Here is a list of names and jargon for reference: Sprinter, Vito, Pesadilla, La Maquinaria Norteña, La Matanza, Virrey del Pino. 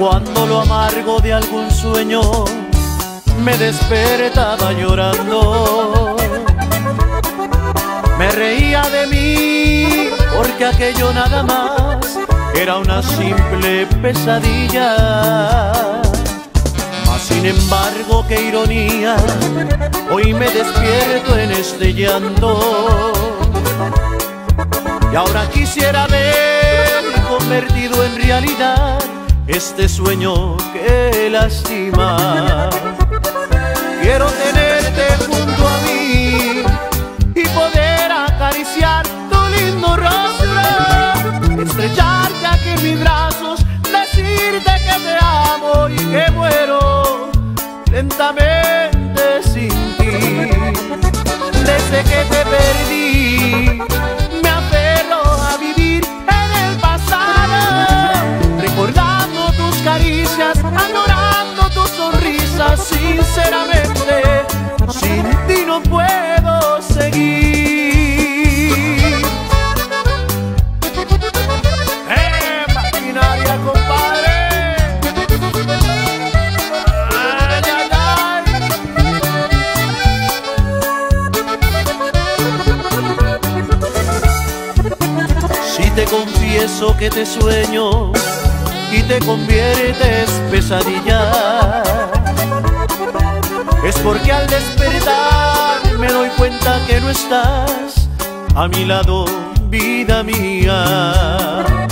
cuando lo amargo de algún sueño me despertaba llorando. Me reía de mí porque aquello nada más era una simple pesadilla. Mas sin embargo, qué ironía, hoy me despierto en este llanto. Y ahora quisiera ver convertido en realidad este sueño que lastima. Quiero tenerte junto a mí y poder acariciar tu lindo rostro, estrecharte aquí en mis brazos, decirte que te amo y que muero lentamente sin ti. Desde que te perdí me aferro a vivir en el pasado, recordando tus caricias, adorando tus sonrisas. Sinceramente, sin ti no puedo seguir. Maquinaria, compadre. Ay, ay, ay. Si te confieso que te sueño y te conviertes pesadilla, es porque al despertar me doy cuenta que no estás a mi lado, vida mía.